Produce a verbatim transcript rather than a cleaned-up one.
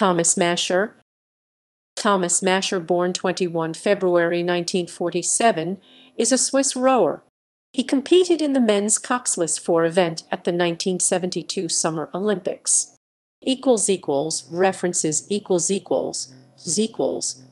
Thomas Macher. Thomas Macher, born the twenty-first of February nineteen forty-seven, is a Swiss rower. He competed in the men's coxless four event at the nineteen seventy-two Summer Olympics. Equals equals references equals equals equals